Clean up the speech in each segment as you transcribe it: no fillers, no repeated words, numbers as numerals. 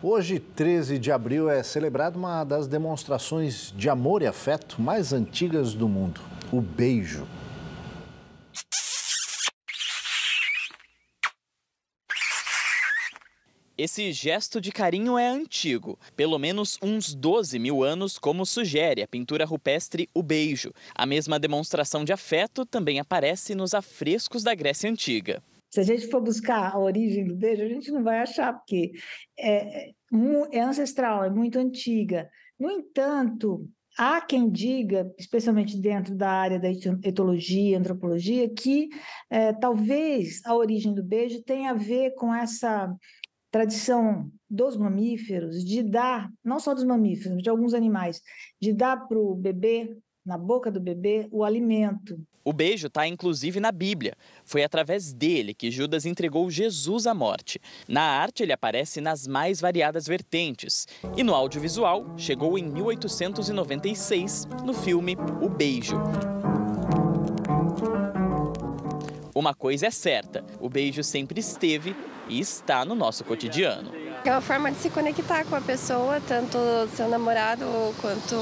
Hoje, 13 de abril, é celebrada uma das demonstrações de amor e afeto mais antigas do mundo, o beijo. Esse gesto de carinho é antigo, pelo menos uns 12 mil anos, como sugere a pintura rupestre O Beijo. A mesma demonstração de afeto também aparece nos afrescos da Grécia Antiga. Se a gente for buscar a origem do beijo, a gente não vai achar, porque é ancestral, é muito antiga. No entanto, há quem diga, especialmente dentro da área da etologia, antropologia, que talvez a origem do beijo tenha a ver com essa tradição dos mamíferos de dar, não só dos mamíferos, mas de alguns animais, de dar para o bebê, na boca do bebê, o alimento. O beijo está inclusive na Bíblia. Foi através dele que Judas entregou Jesus à morte. Na arte, ele aparece nas mais variadas vertentes. E no audiovisual, chegou em 1896, no filme O Beijo. Uma coisa é certa, o beijo sempre esteve e está no nosso cotidiano. É uma forma de se conectar com a pessoa, tanto seu namorado quanto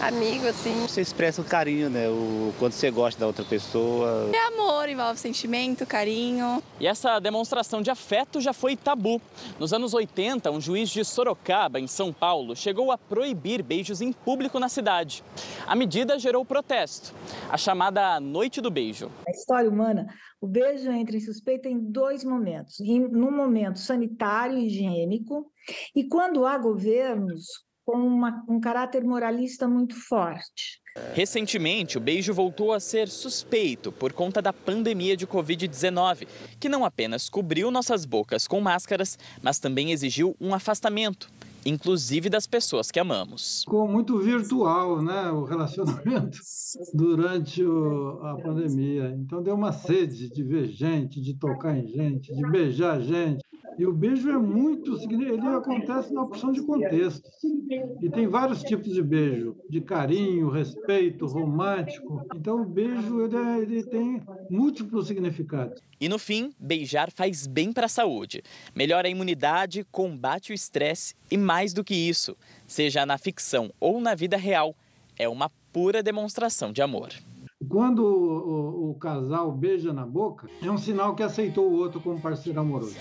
amigo, assim. Você expressa o carinho, né? O quanto você gosta da outra pessoa. É amor, envolve sentimento, carinho. E essa demonstração de afeto já foi tabu. Nos anos 80, um juiz de Sorocaba, em São Paulo, chegou a proibir beijos em público na cidade. A medida gerou protesto, a chamada Noite do Beijo. A história humana, o beijo entra em suspeita em dois momentos. Num momento sanitário e higiênico, e quando há governos com um caráter moralista muito forte. Recentemente, o beijo voltou a ser suspeito por conta da pandemia de Covid-19, que não apenas cobriu nossas bocas com máscaras, mas também exigiu um afastamento, inclusive das pessoas que amamos. Ficou muito virtual, né, o relacionamento durante a pandemia. Então deu uma sede de ver gente, de tocar em gente, de beijar gente. E o beijo é muito significativo, ele acontece na opção de contexto. E tem vários tipos de beijo, de carinho, respeito, romântico. Então o beijo ele tem múltiplos significados. E no fim, beijar faz bem para a saúde. Melhora a imunidade, combate o estresse e mais do que isso, seja na ficção ou na vida real, é uma pura demonstração de amor. Quando o casal beija na boca, é um sinal que aceitou o outro como parceiro amoroso.